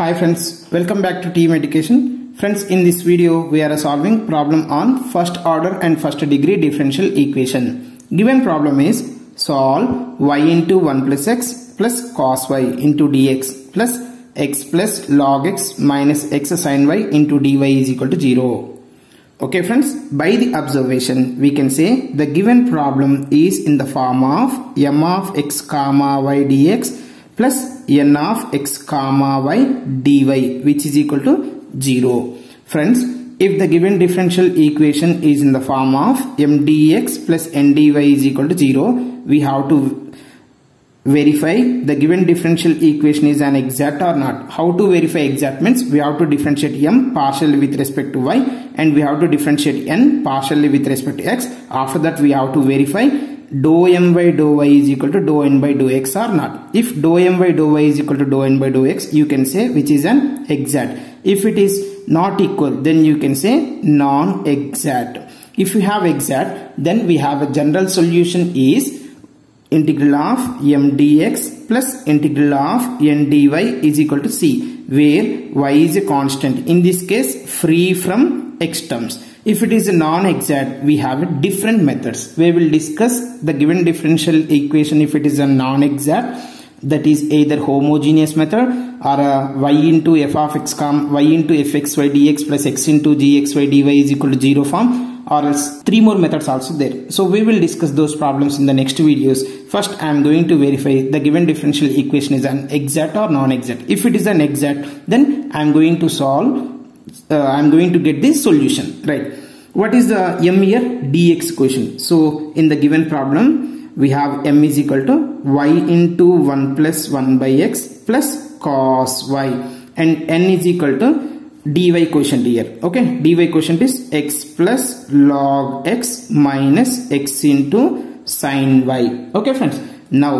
Hi friends, welcome back to TEAM Education. Friends, in this video we are solving problem on first order and first degree differential equation. Given problem is solve y into 1 plus x plus cos y into dx plus x plus log x minus x sin y into dy is equal to 0. Okay friends, by the observation we can say the given problem is in the form of m of x comma y dx plus n of x comma y dy, which is equal to 0. Friends, if the given differential equation is in the form of m dx plus n dy is equal to 0, we have to verify the given differential equation is an exact or not. How to verify exact means we have to differentiate m partially with respect to y and we have to differentiate n partially with respect to x. After that we have to verify dou m by dou y is equal to dou n by dou x or not. If dou m by dou y is equal to dou n by dou x, you can say which is an exact. If it is not equal, then you can say non-exact. If you have exact, then we have a general solution is integral of m dx plus integral of n dy is equal to c, where y is a constant. In this case, free from x terms. If it is non-exact, we have different methods. We will discuss the given differential equation if it is a non-exact, that is either homogeneous method or a y into f of x comma y into fxy dx plus x into gxy dy is equal to 0 form, or else three more methods also there. So we will discuss those problems in the next videos. First, I am going to verify the given differential equation is an exact or non-exact. If it is an exact, then I am going to solve. I'm going to get this solution, right? What is the m here? Dx equation. So in the given problem we have m is equal to y into 1 plus 1 by x plus cos y, and n is equal to dy quotient here. Okay, dy quotient is x plus log x minus x into sin y. Okay friends, now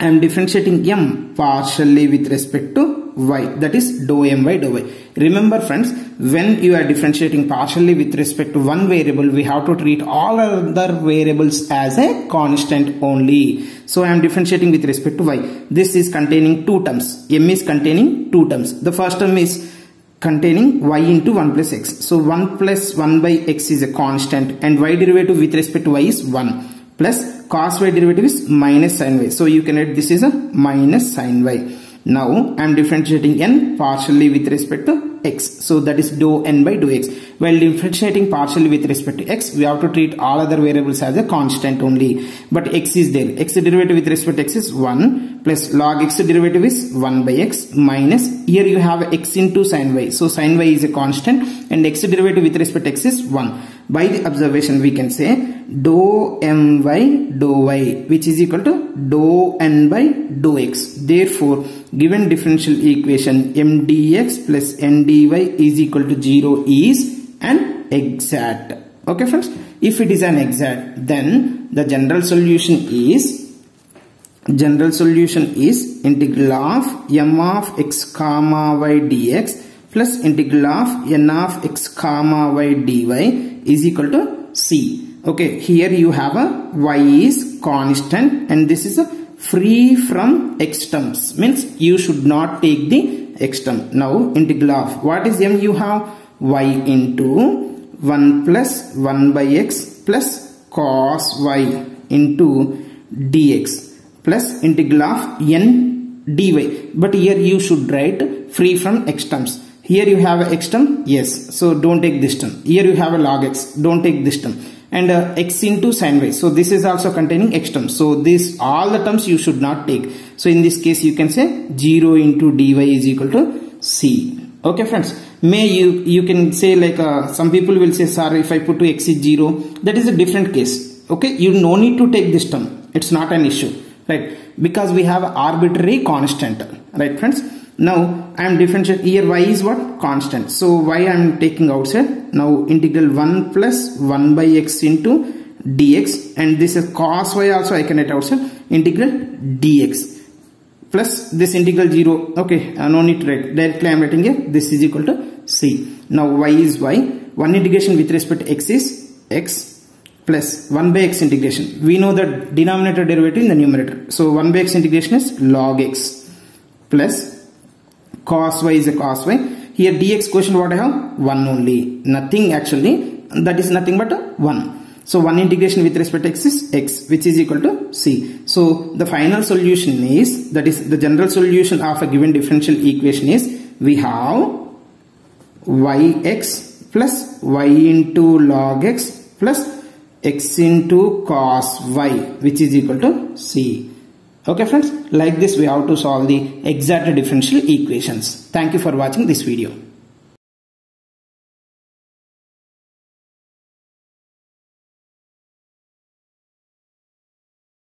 I am differentiating m partially with respect to y, that is dou m by dou y. Remember friends, when you are differentiating partially with respect to one variable, we have to treat all other variables as a constant only. So I am differentiating with respect to y. This is containing two terms. M is containing two terms. The first term is containing y into 1 plus x. So 1 plus 1 by x is a constant and y derivative with respect to y is 1. Plus cos y derivative is minus sin y. So you can write this is a minus sin y. Now I am differentiating n partially with respect to x. So that is dou n by dou x. While differentiating partially with respect to x, we have to treat all other variables as a constant only. But x is there. X derivative with respect to x is 1 plus log x derivative is 1 by x minus, here you have x into sin y. So sin y is a constant and x derivative with respect to x is 1. By the observation we can say dou m by dou y, which is equal to dou n by dou x. Therefore given differential equation m dx plus n dy is equal to 0 is an exact. Okay friends, if it is an exact, then the general solution is integral of m of x comma y dx plus integral of n of x comma y dy is equal to c. Okay, here you have a y is constant and this is a free from x terms, means you should not take the x term. Now integral of what is m, you have y into 1 plus 1 by x plus cos y into dx plus integral of n dy, but here you should write free from x terms. Here you have a x term, yes, so don't take this term. Here you have a log x, don't take this term. And x into sin y, so this is also containing x term. So this, all the terms you should not take. So in this case you can say 0 into dy is equal to c. Okay friends, may you can say like some people will say, sir, if I put to x is 0, that is a different case. Okay, you no need to take this term. It's not an issue, right? Because we have arbitrary constant, right friends? Now I am differentiating here, y is what? Constant. So y I am taking outside. Now integral 1 plus 1 by x into dx, and this is cos y also I can write outside. Integral dx plus this integral 0. Okay, no need to write. Directly I am writing here. This is equal to c. Now y is y. One integration with respect to x is x plus 1 by x integration. We know the denominator derivative in the numerator. So 1 by x integration is log x plus cos y is a cos y. Here dx quotient what I have? 1 only. Nothing actually. That is nothing but 1. So, 1 integration with respect to x is x, which is equal to c. So, the final solution is, that is the general solution of a given differential equation is, we have yx plus y into log x plus x into cos y, which is equal to c. Okay friends, like this we have to solve the exact differential equations. Thank you for watching this video.